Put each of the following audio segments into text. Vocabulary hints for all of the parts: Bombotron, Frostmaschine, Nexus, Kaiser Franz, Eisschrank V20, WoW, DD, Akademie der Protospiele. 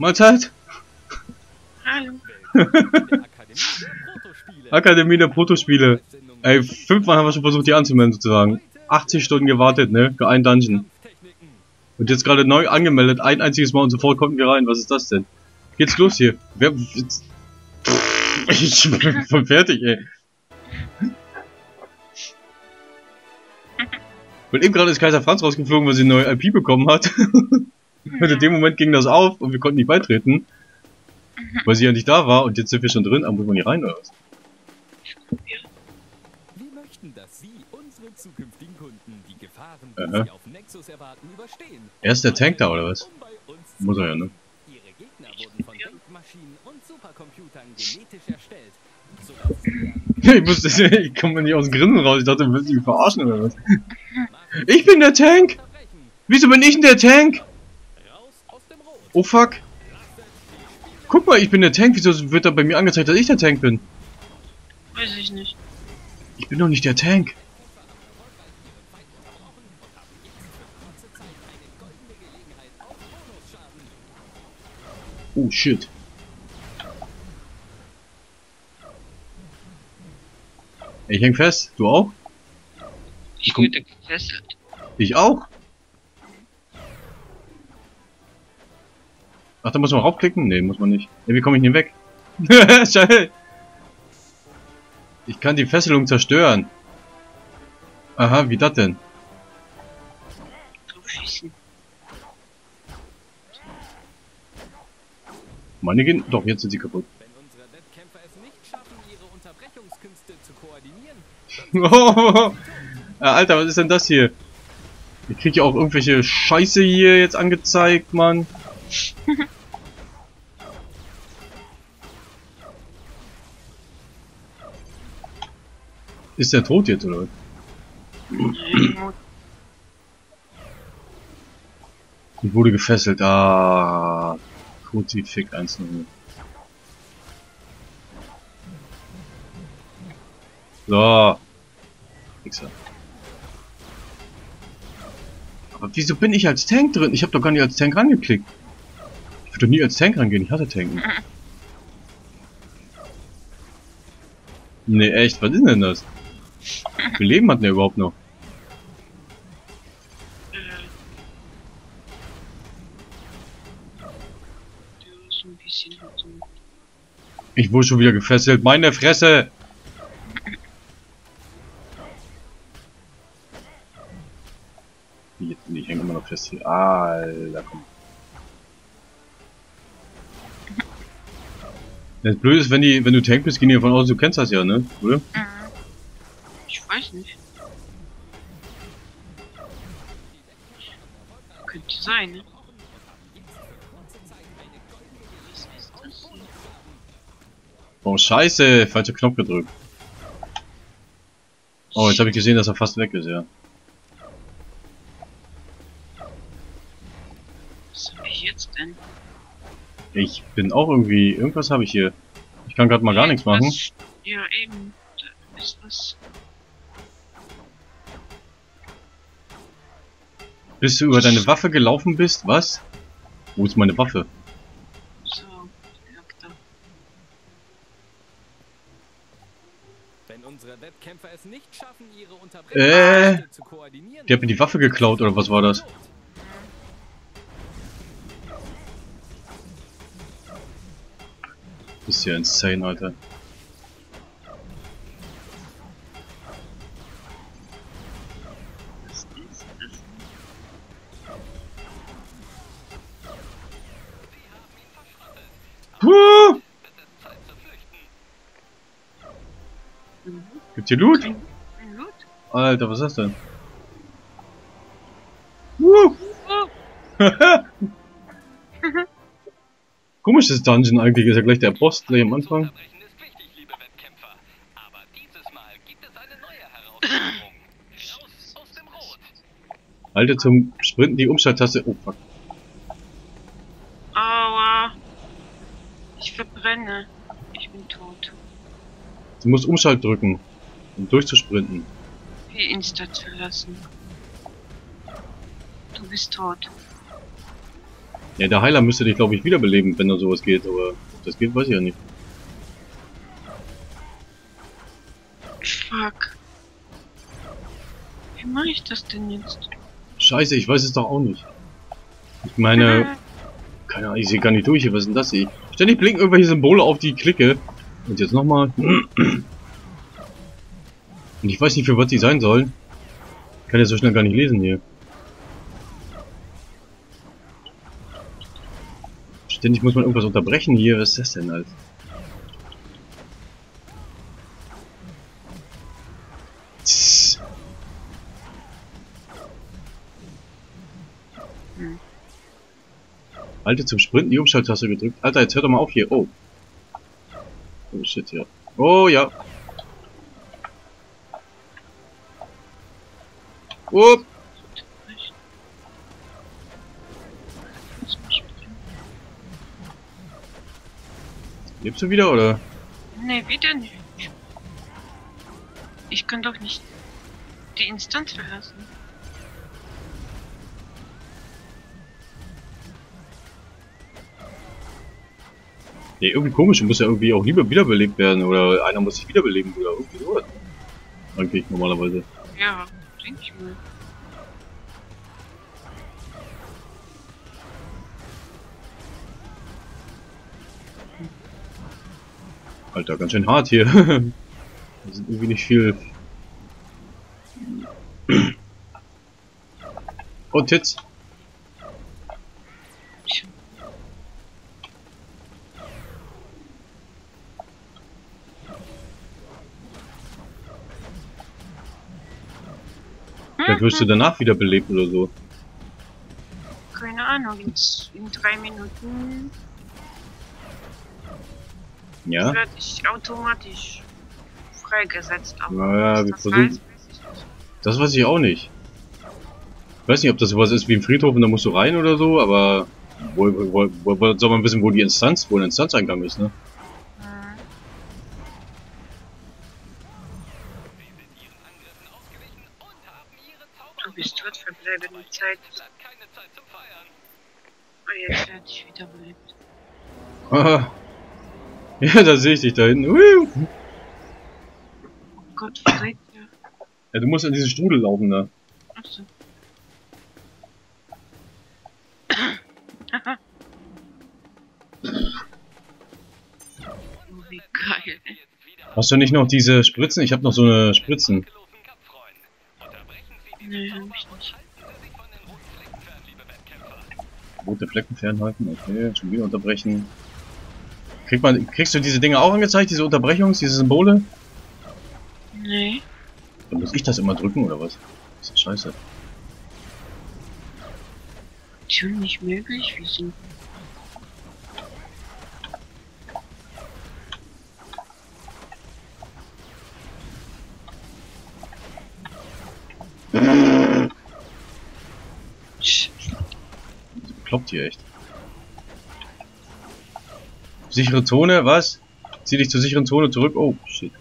Mahlzeit! Hallo! Akademie der Protospiele. Ey, 5-mal haben wir schon versucht, die anzumelden, sozusagen. 80 Stunden gewartet, ne? Für einen Dungeon. Und jetzt gerade neu angemeldet, ein einziges Mal und sofort kommen wir rein. Was ist das denn? Geht's los hier? Wer... Ich bin voll fertig, ey. Und eben gerade ist Kaiser Franz rausgeflogen, weil sie eine neue IP bekommen hat. Und in dem Moment ging das auf und wir konnten nicht beitreten. Weil sie ja nicht da war und jetzt sind wir schon drin, aber muss man hier rein oder was? Wir möchten, dass Sie unsere zukünftigen Kunden die Gefahren, die Sie auf Nexus erwarten, überstehen. Er ist der Tank da oder was? Muss er ja, ne? Ihre Gegner wurden von Denkmaschinen und Supercomputern genetisch erstellt. Ich komme nicht aus dem Grinsen raus, ich dachte, wir müssen mich verarschen oder was? Ich bin der Tank! Wieso bin ich denn der Tank? Oh fuck! Guck mal, ich bin der Tank. Wieso wird da bei mir angezeigt, dass ich der Tank bin? Weiß ich nicht. Ich bin doch nicht der Tank. Oh, shit. Ich häng fest. Du auch? Ich wurde gefesselt. Ich auch? Ach, da muss man raufklicken? Ne, muss man nicht. Ja, wie komme ich denn weg? Scheiße! Ich kann die Fesselung zerstören. Aha, wie das denn? Draufschießen. Meine gehen... Doch, jetzt sind sie kaputt. Wenn unsere Wettkämpfer es nicht schaffen, ihre Unterbrechungskünste zu koordinieren... Ja, Alter, was ist denn das hier? Ich krieg ja auch irgendwelche Scheiße hier jetzt angezeigt, Mann. Ist der tot jetzt oder? Ich wurde gefesselt. Ah, Kruzifix 1-0. So. Fixer. Aber wieso bin ich als Tank drin? Ich habe doch gar nicht als Tank rangeklickt. Ich würde doch nie als Tank rangehen, ich hatte Tank. Ne, echt, was ist denn das? Wie viel Leben hat der überhaupt noch? Ich wurde schon wieder gefesselt, meine Fresse! Ich hänge immer noch fest hier. Alter, komm. Das Blöde ist, wenn du Tank bist, gehen die davon aus, du kennst das ja, ne? Oder? Ich weiß nicht. Könnte sein, ne? Oh, scheiße! Falscher Knopf gedrückt. Oh, jetzt habe ich gesehen, dass er fast weg ist, ja. Was hab ich jetzt denn? Ich bin auch irgendwie... Irgendwas habe ich hier. Ich kann gerade mal gar nichts machen. Ja, eben. Da ist was. Bis du über deine Waffe gelaufen bist? Was? Wo ist meine Waffe? So, ja, klar. Wenn unsere Webkämpfer es nicht schaffen, ihre Unterbrechung zu koordinieren... Die hat mir die Waffe geklaut, oder was war das? Das ist ja insane, Alter. Gibt's hier Loot? Alter, was ist das denn? Komisches Dungeon eigentlich, ist ja gleich der Boss gleich am Anfang. Halte zum Sprinten die Umschalttaste. Oh fuck. Aua. Ich verbrenne. Ich bin tot. Du musst Umschalt drücken, um durchzusprinten. Wie Insta zu lassen. Du bist tot. Ja, der Heiler müsste dich, glaube ich, wiederbeleben, wenn da sowas geht, aber ob das geht, weiß ich ja nicht. Fuck. Wie mache ich das denn jetzt? Scheiße, ich weiß es doch auch nicht. Ich meine... Keine Ahnung, ich sehe gar nicht durch hier, was ist denn das hier? Ständig blinken irgendwelche Symbole auf die Klicke. Und jetzt nochmal. Und ich weiß nicht, für was die sein sollen. Ich kann ja so schnell gar nicht lesen hier. Ständig muss man irgendwas unterbrechen hier. Was ist das denn halt? Alter, zum Sprinten die Umschalttaste gedrückt. Alter, jetzt hört doch mal auf hier. Oh. Oh shit, ja. Oh ja. Upp. Lebst du wieder, oder? Ne, wieder nicht. Ich kann doch nicht die Instanz verlassen. Ne, irgendwie komisch, muss ja irgendwie auch lieber wiederbelebt werden oder einer muss sich wiederbeleben oder irgendwie sowas. Danke ich normalerweise. Ja, denke ich mal. Alter, ganz schön hart hier. Da sind irgendwie nicht viel. Und jetzt. Vielleicht wirst du danach wieder belebt oder so. Keine Ahnung, in 3 Minuten. Ja. Wird ich automatisch freigesetzt. Naja, wir versuchen. Das weiß ich auch nicht. Ich weiß nicht, ob das sowas ist wie im Friedhof und da musst du rein oder so, aber wo soll man wissen, wo der Instanzeingang ist, ne? Du bist dort verbleibende Zeit. Oh, jetzt werde ich wieder belebt. Aha. Ja, da sehe ich dich da hinten. Oh Gott, verdreht, ja. Ja, du musst an diesen Strudel laufen da. Ach so. Oh, wie geil. Hast du nicht noch diese Spritzen? Ich habe noch so eine Spritzen. Nee, hab ich nicht. Rote Flecken fernhalten, okay, schon wieder unterbrechen. Kriegst du diese Dinge auch angezeigt, diese Unterbrechungs-, diese Symbole? Nee. Dann muss ich das immer drücken, oder was? Das ist scheiße. Tja, nicht möglich, wieso? Kloppt hier echt. Sichere Zone, was? Zieh dich zur sicheren Zone zurück. Oh, shit.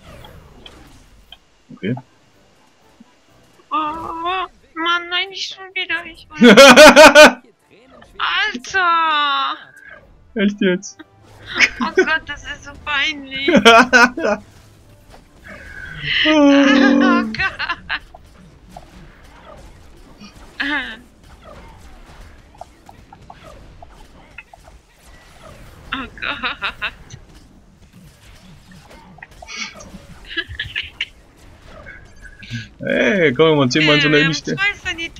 Okay. Oh, Mann, nein, nicht schon wieder. Ich Alter! Echt jetzt? Oh Gott, das ist so peinlich. Oh Gott. Oh Gott. Hey, komm mal, 10 Mal in so einer Innenstadt. Ich weiß ja nicht,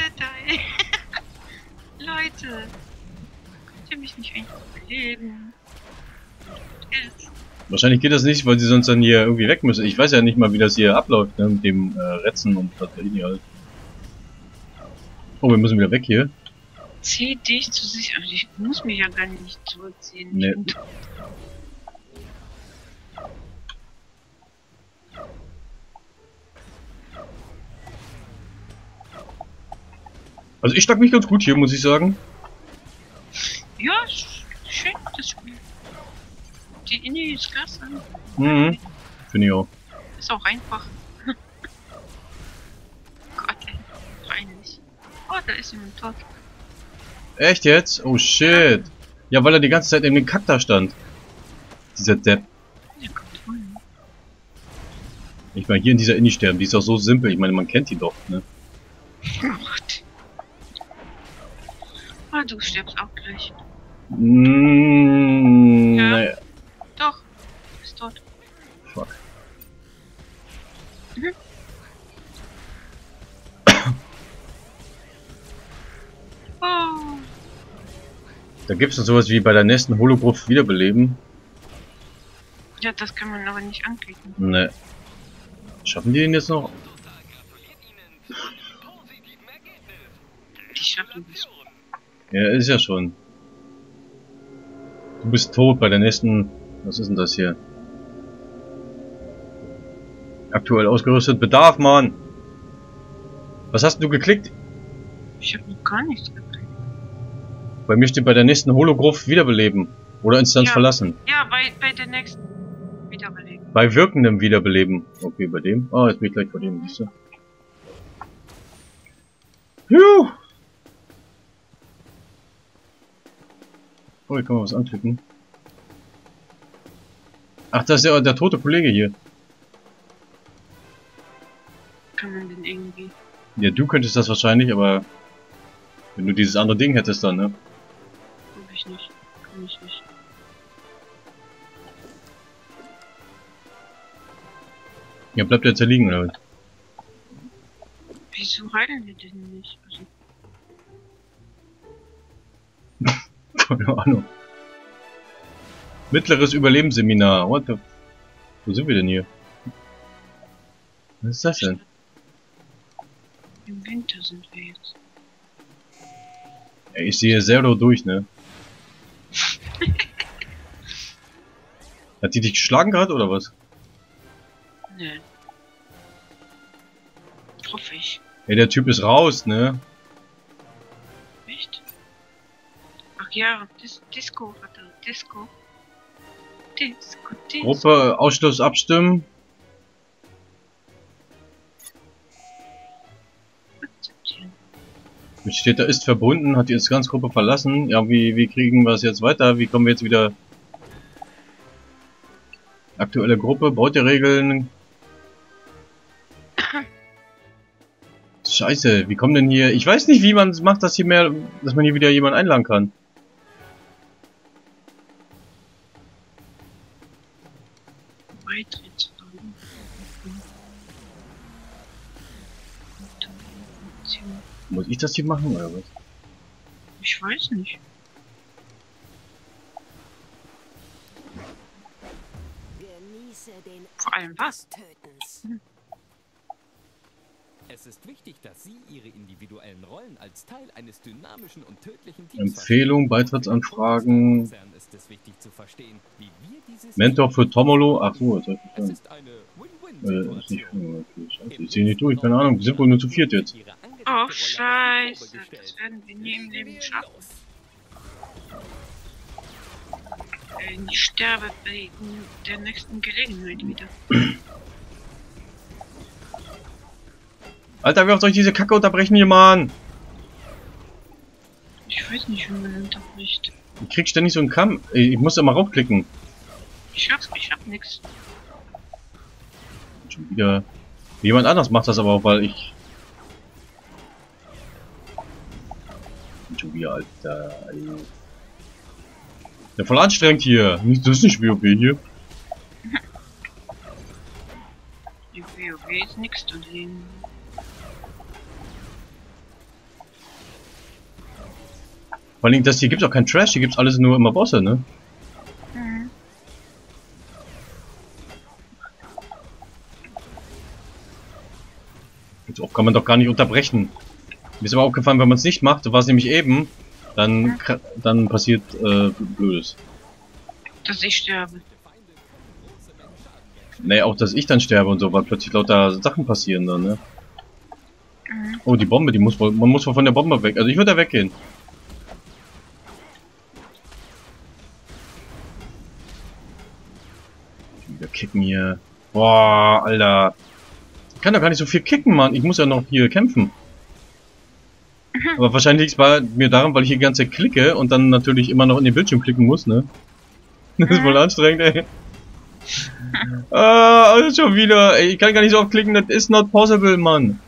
Leute, könnt ihr mich nicht eigentlich beleben? Wahrscheinlich geht das nicht, weil sie sonst dann hier irgendwie weg müssen. Ich weiß ja nicht mal, wie das hier abläuft, ne, mit dem Retzen und was da halt. Oh, wir müssen wieder weg hier. Zieh dich zu sich. Ich muss mich ja gar nicht zurückziehen. Nee. Also ich schlag mich ganz gut hier, muss ich sagen. Ja, schön das Spiel. Die Indie ist klasse. Mhm. Finde ich auch. Ist auch einfach. Gott, ey. Peinlich. Oh, da ist jemand tot. Echt jetzt? Oh shit. Ja, weil er die ganze Zeit in dem Kack da stand. Dieser Depp. Ich meine, hier in dieser Inni sterben, die ist doch so simpel. Ich meine, man kennt die doch, ne? Ah, du stirbst auch gleich. Mmh, ja. Naja. Doch, du bist tot. Fuck. Mhm. Oh. Da gibt es noch sowas wie bei der nächsten Hologruft wiederbeleben. Ja, das kann man aber nicht anklicken. Ne. Schaffen die den jetzt noch? Die schaffen das. Ja, ist ja schon. Du bist tot bei der nächsten... Was ist denn das hier? Aktuell ausgerüstet. Bedarf, Mann! Was hast du geklickt? Ich hab noch gar nichts geklickt. Bei mir steht bei der nächsten Hologruft wiederbeleben. Oder Instanz verlassen. Ja, bei der nächsten wiederbeleben. Bei wirkendem wiederbeleben. Okay, bei dem. Ah, jetzt bin ich gleich bei dem. Siehst du? Juh! Oh, hier kann man was anklicken. Ach, das ist ja der tote Kollege hier. Kann man den irgendwie... Ja, du könntest das wahrscheinlich, aber... Wenn du dieses andere Ding hättest dann, ne? Hab ich nicht. Kann ich nicht. Ja, bleibt der jetzt liegen, oder was? Wieso heilen wir den nicht? Also keine Ahnung. Mittleres Überlebensseminar. What the... Wo sind wir denn hier? Was ist das denn? Im Winter sind wir jetzt. Ey, ich sehe sehr durch, ne? Hat die dich geschlagen gerade, oder was? Nee. Hoffe ich. Ey, der Typ ist raus, ne? Echt? Ja, Disco hat er. Disco. Gruppe, Ausschluss abstimmen. Akzeptieren. Mit steht da ist verbunden, hat die jetzt ganz Gruppe verlassen. Ja, wie kriegen wir es jetzt weiter? Wie kommen wir jetzt wieder? Aktuelle Gruppe, Beuteregeln. Scheiße, wie kommen denn hier? Ich weiß nicht, wie man macht, dass hier mehr, dass man hier wieder jemanden einladen kann. Muss ich das hier machen oder was? Ich weiß nicht. Vor allem was? Es ist wichtig, dass Sie Ihre individuellen Rollen als Teil eines dynamischen und tödlichen Teams. Empfehlung, Beitrittsanfragen. Mentor für Tomolo. Ach so, das heißt, ist eine Win-Win-Situation. Ich sehe nicht durch, keine Ahnung. Wir sind wohl nur zu viert jetzt. Oh, scheiße. Das werden wir nie im Leben schaffen. Ich sterbe bei der nächsten Gelegenheit wieder. Alter, wie oft soll ich diese Kacke unterbrechen hier, Mann? Ich weiß nicht, wie man unterbricht. Ich krieg ständig so einen Kamm. Ich muss immer raufklicken. Ich hab nix. Schon wieder. Jemand anders macht das aber auch, weil ich... Schon wieder, Alter. Ja, voll anstrengend hier. Das ist nicht WoW hier. Die WoW ist nix zu sehen. Vor allem, das hier gibt's auch kein Trash, hier gibt's alles nur immer Bosse, ne? Mhm. So kann man doch gar nicht unterbrechen. Mir ist aber auch gefallen, wenn man es nicht macht, so war es nämlich eben, dann passiert Blödes. Dass ich sterbe. Nee, auch dass ich dann sterbe und so, weil plötzlich lauter Sachen passieren dann, ne? Mhm. Oh, die Bombe, die muss wohl, man muss wohl von der Bombe weg. Also ich würde da weggehen. Kicken hier. Boah, Alter. Ich kann doch gar nicht so viel kicken, Mann. Ich muss ja noch hier kämpfen. Aber wahrscheinlich liegt es bei mir daran, weil ich hier die ganze Zeit klicke und dann natürlich immer noch in den Bildschirm klicken muss, ne? Das ist wohl anstrengend, ey. Ah, schon wieder. Ey, ich kann gar nicht so oft klicken, das is not possible, Mann.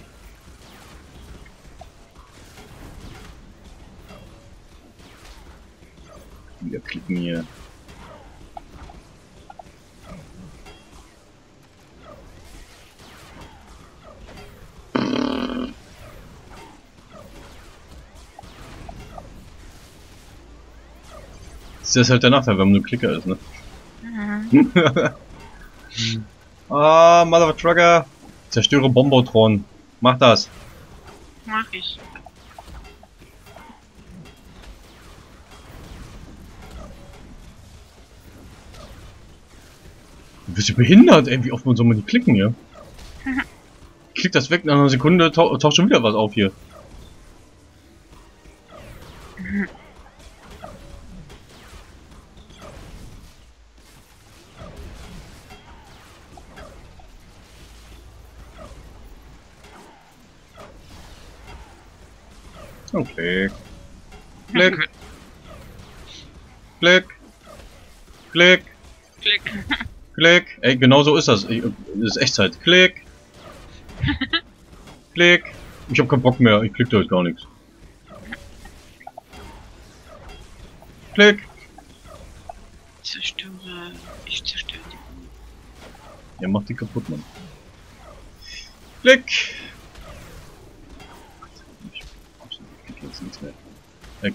Wieder klicken hier. Das ist halt der Nachteil, wenn man nur Klicker ist, ne? Ah, Motherfucker! Zerstöre Bombotron. Mach das. Mach ich. Du bist ja behindert, ey. Wie oft soll man nicht klicken, ja? Klick das weg, nach einer Sekunde taucht schon wieder was auf hier. Okay. Klick. Klick. Klick. Klick. Klick. Ey, genau so ist das. Das ist Echtzeit. Klick. Klick. Ich hab keinen Bock mehr. Ich klicke da jetzt gar nichts. Klick. Zerstöre. Ich zerstöre die. Ja, mach die kaputt, Mann. Klick.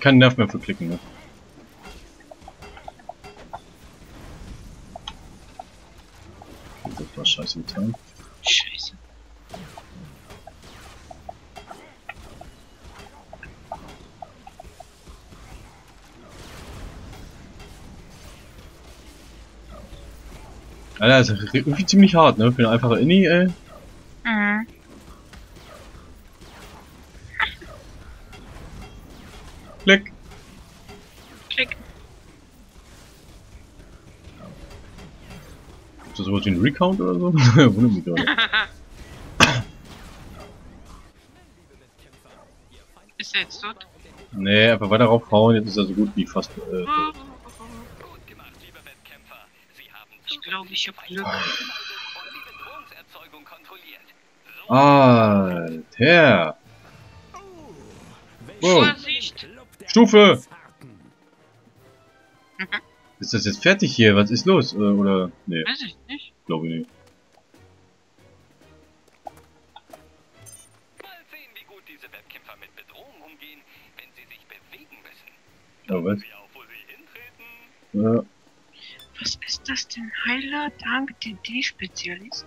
Kein Nerv mehr für Klicken, ne? Das war scheiße getan. Scheiße. Alter, das ist irgendwie ziemlich hart, ne? Für eine einfache Inni, ey. Mhm. Klick. Klick. Ist das sowas wie ein Recount oder so? Wundert mich gerade. Ist er jetzt tot? Nee, einfach weiter raufhauen, jetzt ist er so gut wie fast tot. Gut gemacht, liebe Wettkämpfer. Sie haben ich glaube, ich hab Glück. Alter. Wow. Stufe! Ist das jetzt fertig hier? Was ist los? Oder? Nee. Weiß ich nicht. Glaube ich nicht. Mal sehen, wie gut diese Webkämpfer mit Bedrohung umgehen, wenn sie sich bewegen müssen. Ja, was? Ja. Was ist das denn? Heiler dank DD-Spezialist?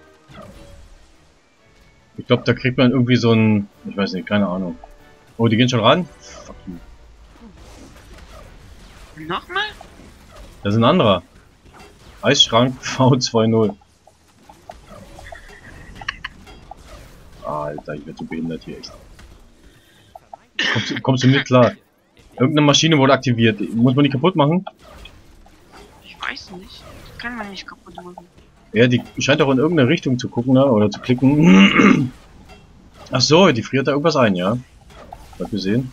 Ich glaube, da kriegt man irgendwie so ein... Ich weiß nicht, keine Ahnung. Oh, die gehen schon ran? Fuck you. Nochmal? Das ist ein anderer. Eisschrank V20. Alter, ich werde so behindert hier, echt. Kommst du mit klar? Irgendeine Maschine wurde aktiviert. Muss man die kaputt machen? Ich weiß nicht. Das kann man nicht kaputt machen. Ja, die scheint auch in irgendeine Richtung zu gucken, oder zu klicken. Ach so, die friert da irgendwas ein, ja? Hat gesehen?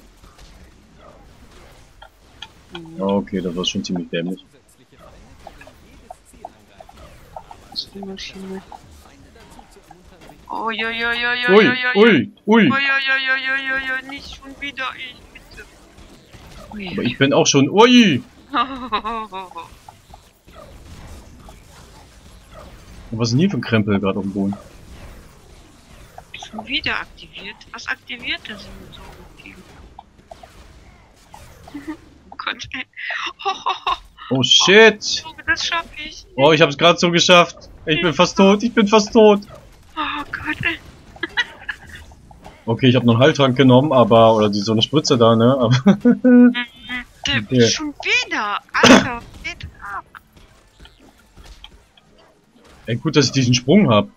Okay, das war schon ziemlich dämlich. Das ist die Maschine. Ui, ui, ui, ui, ui, ui, nicht schon wieder, ich bitte. Ui. Aber ich bin auch schon, ui! Und was ist denn hier für ein Krempel gerade auf dem Boden? Schon wieder aktiviert? Was aktiviert das denn so? Oh shit! Das schaff ich. Oh, ich hab's gerade so geschafft. Ich bin fast tot, ich bin fast tot. Oh Gott. Okay, ich habe noch einen Heiltrank genommen, aber oder so eine Spritze da, ne? Aber okay. Schon wieder. Alter, geht ab. Ey, gut, dass ich diesen Sprung habe.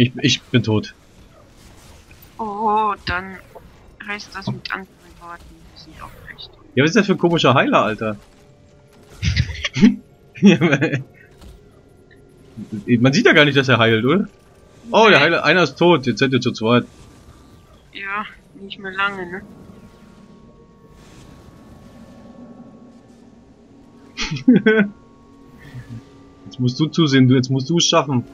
Ich bin tot. Oh, dann heißt das mit anderen Worten, das sind auch recht. Ja, was ist das für ein komischer Heiler, Alter? Ja, Man sieht ja gar nicht, dass er heilt, oder? Nee. Oh, der Heiler, einer ist tot, jetzt seid ihr zu zweit. Ja, nicht mehr lange, ne? Jetzt musst du zusehen, jetzt musst du es schaffen.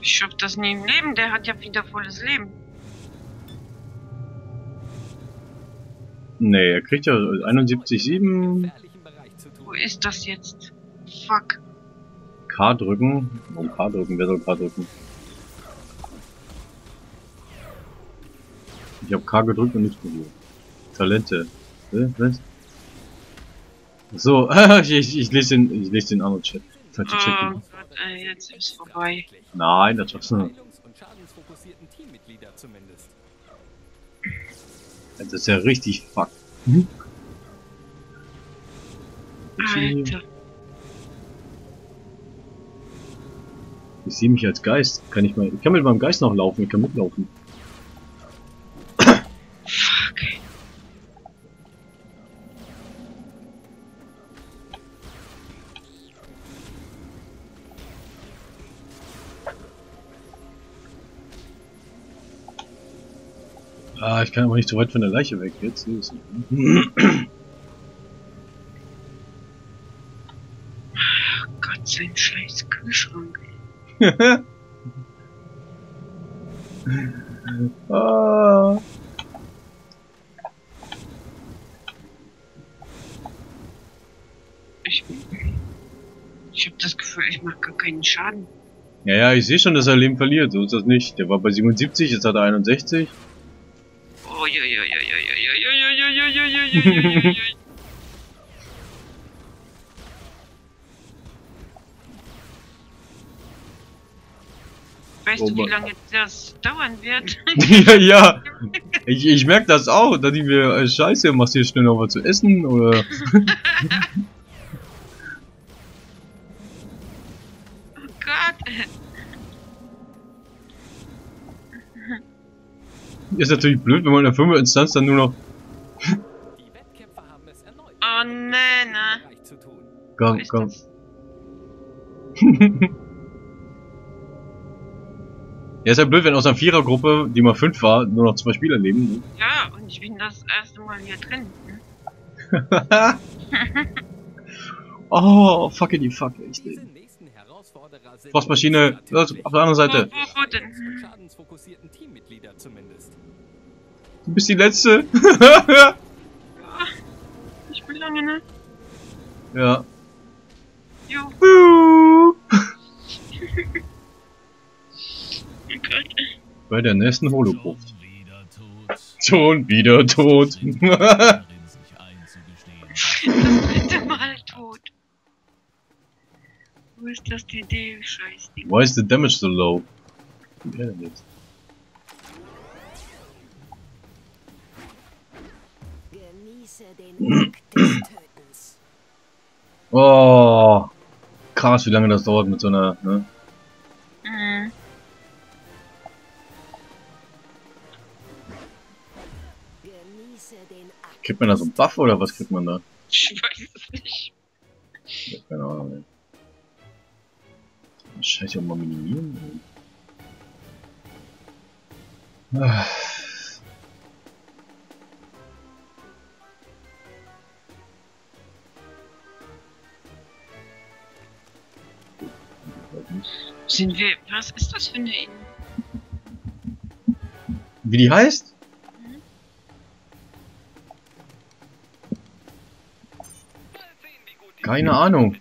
Ich schaff das nie im Leben, der hat ja wieder volles Leben. Nee, er kriegt ja 71,7. Wo ist das jetzt? Fuck. K drücken? Warum K drücken? Wer soll K drücken? Ich hab K gedrückt und nichts probiert. Talente. Was? So, ich lese den anderen Chat. Oh Gott, jetzt ist vorbei. Nein, das schaffst du nicht. Das ist ja richtig fuck. Hm? Alter. Ich sehe mich als Geist. Kann ich mal. Ich kann mit meinem Geist noch laufen, ich kann mitlaufen. Ah, ich kann aber nicht so weit von der Leiche weg. Jetzt sehe ich es nicht. Oh Gott, sein scheiß Kühlschrank. Ah. Ich hab das Gefühl, ich mach gar keinen Schaden. Ja, ja, ich sehe schon, dass er Leben verliert. So ist das nicht. Der war bei 77, jetzt hat er 61. Weißt du, wie lange das dauern wird? Ja, ich merke das auch, dass ich mir Scheiße, machst du hier schnell noch was zu essen oder? Oh Gott! Ist natürlich blöd, wenn man in der 5. Instanz dann nur noch. Die Wettkämpfer haben es erneut. Oh nee, ne. Komm, komm. Ja, ist ja blöd, wenn aus einer 4er-Gruppe, die mal 5 war, nur noch 2 Spieler leben. Ne? Ja, und ich bin das erste Mal hier drin. Ne? Oh, fucking die fuck, ich lebe. Frostmaschine, auf der anderen Seite. Wo denn? Du bist die Letzte. Ja, ich bin lange, ne? Ja. Jo. Bei der nächsten Hologruft. Schon wieder tot. Das dritte Mal tot. Wo ist das DD? Scheißding. Why is the damage so low? Ja, jetzt. Oh, krass, wie lange das dauert mit so einer, ne? Mhm. Kriegt man da so einen Buff oder was kriegt man da? Ich weiß es nicht. Ja, keine Ahnung. Scheiße, auch mal minimieren. Ah. Sind wir. Was ist das für eine Insel? Wie die heißt? Mhm. Keine Ahnung.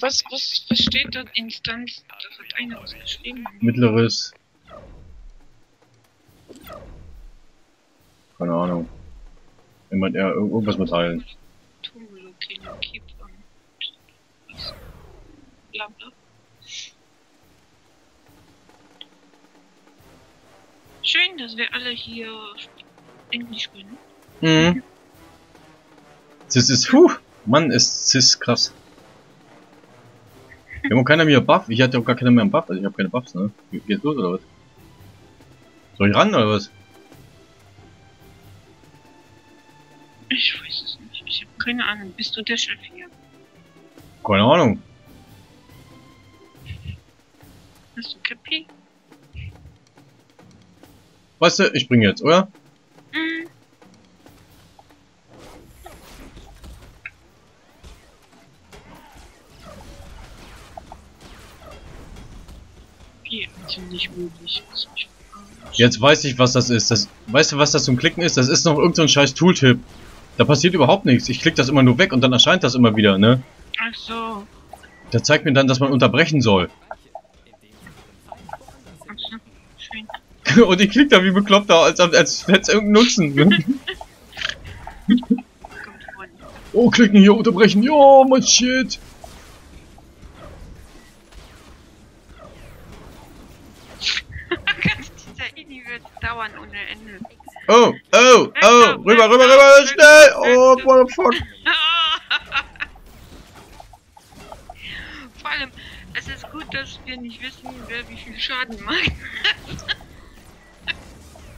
Was steht dort Instanz? Das hat einer was geschrieben. Mittleres. Keine Ahnung. Jemand eher irgendwas mitteilen. Schön, dass wir alle hier Englisch können. Mhm. Das ist, puh, Mann, ist cis krass. Wir haben auch keiner mehr Buff. Ich hatte auch gar keiner mehr einen Buff, also ich habe keine Buffs, ne? Geht's los oder was? Soll ich ran oder was? keine Ahnung. Bist du der Chef hier? Keine Ahnung. Hast du Kapi? Weißt du, ich springe jetzt, oder? Mhm. Wie? Ist nicht möglich. Jetzt weiß ich, was das ist. Das, weißt du, was das zum Klicken ist? Das ist noch irgendein scheiß Tooltip. Da passiert überhaupt nichts. Ich klicke das immer nur weg und dann erscheint das immer wieder, ne? Ach so. Das zeigt mir dann, dass man unterbrechen soll. Ach so. Und ich klicke da wie bekloppt, als hätte es irgendeinen Nutzen. Ne? Oh, klicken hier, unterbrechen. Jo, mein Shit. Dauern ohne Ende. Oh, oh, oh, rüber, rüber, rüber, schnell! Oh, what the fuck! Vor allem, es ist gut, dass wir nicht wissen, wer wie viel Schaden macht.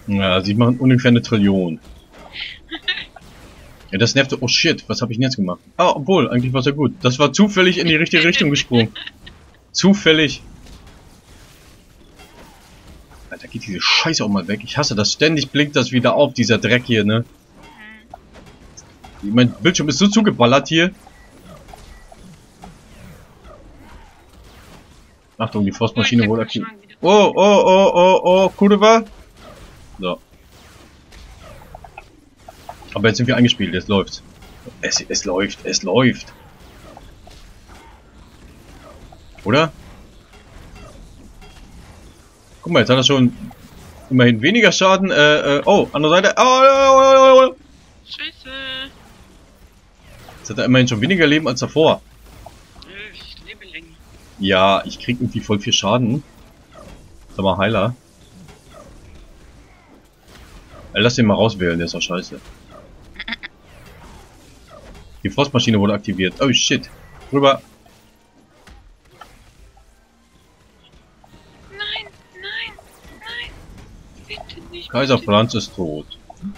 Ja, sie machen ungefähr eine Trillion. Ja, das nervt so. Oh shit, was habe ich denn jetzt gemacht? Ah, obwohl, eigentlich war es ja gut. Das war zufällig in die richtige Richtung gesprungen. Zufällig. Da geht diese Scheiße auch mal weg. Ich hasse das. Ständig blinkt das wieder auf, dieser Dreck hier, ne? Mhm. Mein Bildschirm ist so zugeballert hier. Achtung, die Frostmaschine wohl aktiv. Oh, oh, oh, oh, oh, Kudewa. So. Aber jetzt sind wir eingespielt. Jetzt läuft's. Es läuft, es läuft. Oder? Guck mal, jetzt hat er schon immerhin weniger Schaden. Oh, andere Seite. Oh. Scheiße. Jetzt hat er immerhin schon weniger Leben als davor. Ich lebe länger. Ja, ich krieg irgendwie voll viel Schaden. Sag mal, Heiler. Lass den mal rauswählen, der ist doch scheiße. Die Frostmaschine wurde aktiviert. Oh shit. Rüber. Kaiser Franz ist tot.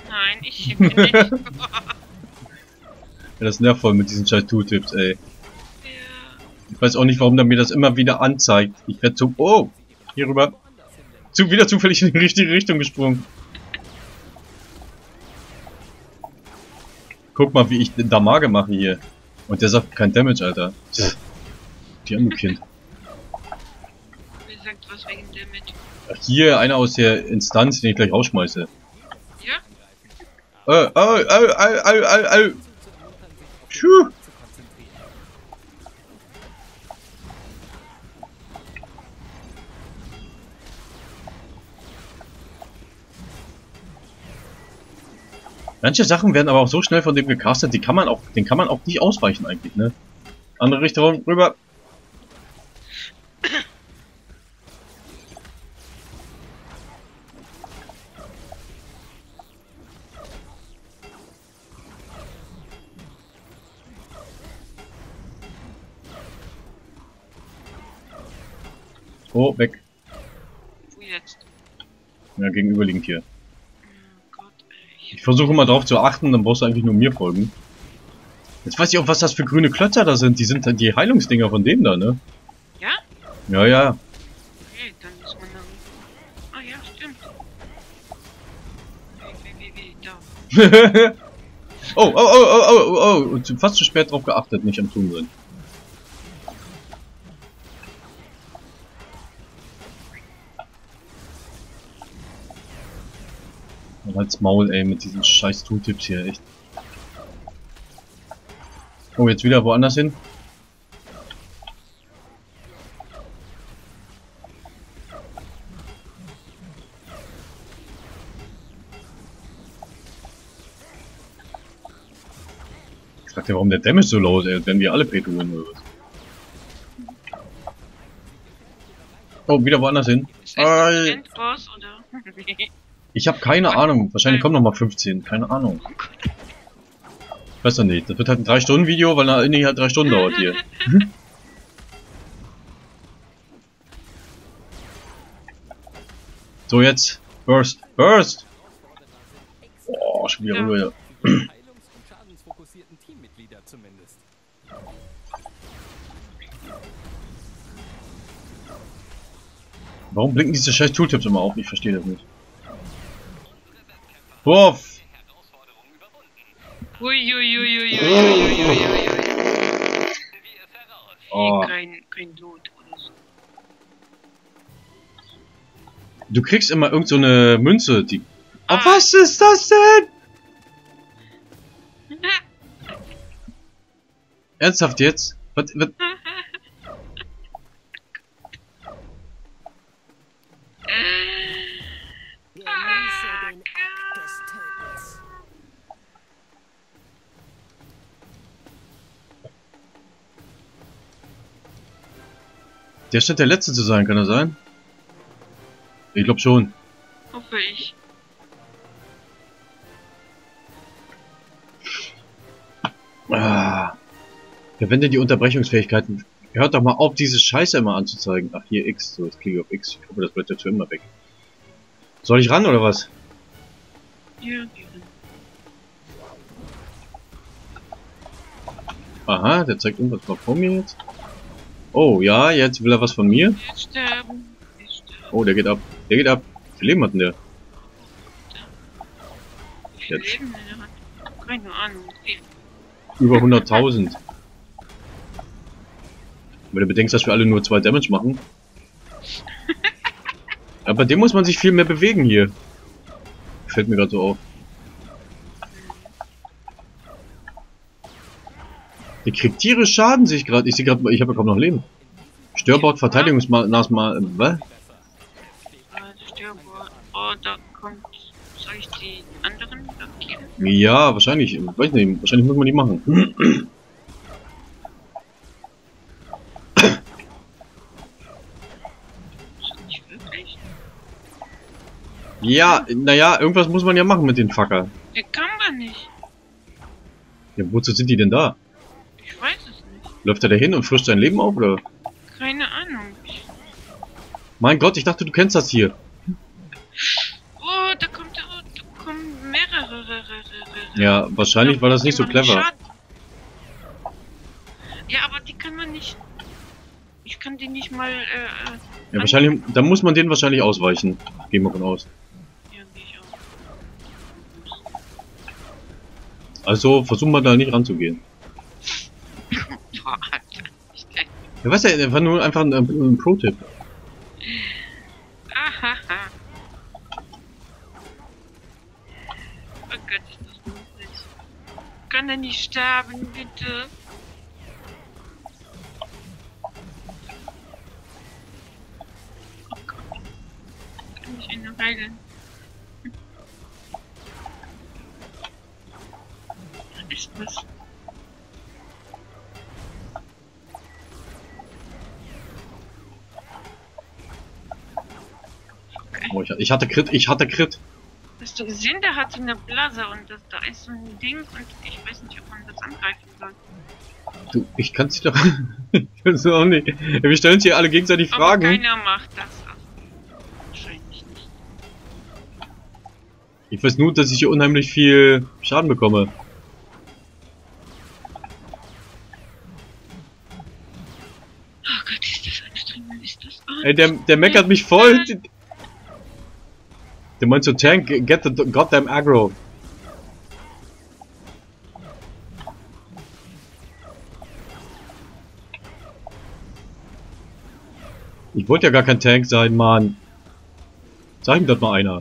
Nein, ich bin nicht. Ja, das nervt voll mit diesen scheiß Tooltips, ey. Ja. Ich weiß auch nicht, warum der mir das immer wieder anzeigt. Ich werde zum... Oh! Hier rüber. Wieder zufällig in die richtige Richtung gesprungen. Guck mal, wie ich den Damage mache hier. Und der sagt kein Damage, Alter. Die arme Kind. Wer sagt was wegen Damage? Hier einer aus der Instanz, den ich gleich rausschmeiße. Ja? Oh. Pschuh. Manche Sachen werden aber auch so schnell von dem gecastet, den kann man auch nicht ausweichen eigentlich, ne? Andere Richtung, rüber. Oh, weg. Wo jetzt? Ja, gegenüberliegend hier. Oh Gott, ey. Ich versuche mal drauf zu achten, dann brauchst du eigentlich nur mir folgen. Jetzt weiß ich auch, was das für grüne Klötzer da sind. Die sind dann die Heilungsdinger von denen da, ne? Ja? Ja, ja. Okay, dann muss man da... Ah ja, stimmt. Da. Oh. Fast zu spät drauf geachtet, nicht am Tun sind. Als Maul, ey, mit diesen scheiß Tooltips hier, echt. Oh, jetzt wieder woanders hin. Ich frag dir, warum der Damage so low ist, ey, wenn wir alle Petulen oder was. Oh, wieder woanders hin. Ist das ein Boss, oder? Ich habe keine Ahnung. Wahrscheinlich kommen nochmal 15. Keine Ahnung. Ich weiß doch nicht. Das wird halt ein 3-Stunden-Video, weil da irgendwie halt 3 Stunden dauert hier. So, jetzt. Burst. Burst! Oh, schon wieder rüber. Warum blinken diese scheiß Tooltips immer auf? Ich verstehe das nicht. Wurf! Oh. Kein Blut oder so. Du kriegst immer irgend so eine Münze, die... Oh, was ist das denn? Ernsthaft jetzt? Was? Der scheint der letzte zu sein, kann er sein? Ich glaube schon. Hoffe ich. Ah. Verwende die Unterbrechungsfähigkeiten. Hört doch mal auf, diese Scheiße immer anzuzeigen. Ach, hier X. So, jetzt klicke ich auf X. Ich hoffe, das bleibt dazu immer weg. Soll ich ran oder was? Ja, aha, der zeigt irgendwas mal vor mir jetzt. Oh ja, jetzt will er was von mir. Oh, der geht ab. Der geht ab. Wie viel Leben hat denn der? Wie viel Leben denn der hat? Keine Ahnung. Über 100.000. Weil du bedenkst, dass wir alle nur 2 Damage machen. Aber dem muss man sich viel mehr bewegen hier. Fällt mir gerade so auf. Der kriegt tierisch Schaden, sehe ich gerade. Ich sehe gerade, ich habe ja kaum noch Leben. Störbord, Verteidigungsmaßnahme. Was? Störbord. Oh, da kommt. Soll ich die anderen blockieren? Ja, wahrscheinlich. Weiß nicht. Wahrscheinlich muss man die machen. Ja, naja, irgendwas muss man ja machen mit den Facker. Der kann man nicht. Ja, wozu sind die denn da? Ich weiß es nicht. Läuft er da hin und frischt sein Leben auf, oder? Keine Ahnung. Mein Gott, ich dachte, du kennst das hier. Oh, da kommen mehrere. Ja, wahrscheinlich war das nicht so clever. Ja, aber die kann man nicht... Ich kann die nicht mal... ja, wahrscheinlich... Da muss man denen wahrscheinlich ausweichen. Gehen wir von aus. Also, versuchen wir da nicht ranzugehen. Ja, was denn? War nur einfach ein Pro-Tipp. Oh Gott, ist das lustig. Kann er nicht sterben, bitte? Oh Gott. Kann ich ihn noch heilen? Ist das? Oh, ich hatte Crit, Hast du gesehen, der hatte eine Blase und das, da ist so ein Ding und ich weiß nicht, ob man das angreifen soll. Du, ich kann es doch... ich kann's auch nicht. Wir stellen uns hier alle gegenseitig Fragen. Aber keiner macht das. Wahrscheinlich nicht. Ich weiß nur, dass ich hier unheimlich viel Schaden bekomme. Oh Gott, ist das anstrengend, ist das anstrengend. Ey, der meckert mich voll. Der meint so, Tank, get the goddamn aggro. Ich wollte ja gar kein Tank sein, Mann. Sag ihm das mal einer.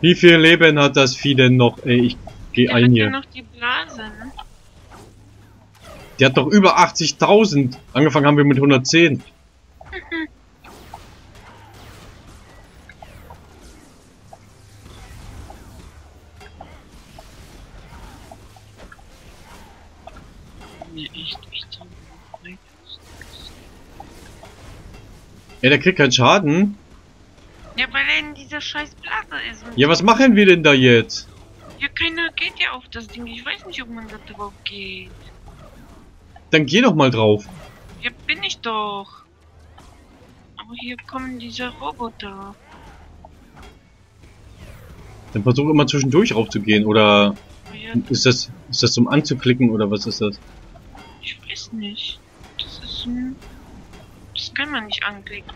Wie viel Leben hat das Vieh denn noch? Ey, ich geh ein hier. Der hat ja noch die Blase, ne? Der hat doch über 80.000. Angefangen haben wir mit 110. Ja, der kriegt keinen Schaden. Ja, weil er in dieser scheiß Blase ist. Ja, was machen wir denn da jetzt? Ja, keiner geht ja auf das Ding. Ich weiß nicht, ob man da drauf geht. Dann geh doch mal drauf. Ja, bin ich doch. Aber hier kommen diese Roboter. Dann versuch immer zwischendurch raufzugehen, oder... Ja, Ist das zum Anzuklicken oder was ist das? Ich weiß nicht. Das kann man nicht anklicken.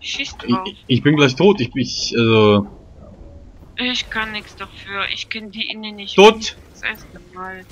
Schieß drauf. Ich bin gleich tot. Ich kann nichts dafür. Ich kenne die Innen nicht. Tot! Das erste Mal.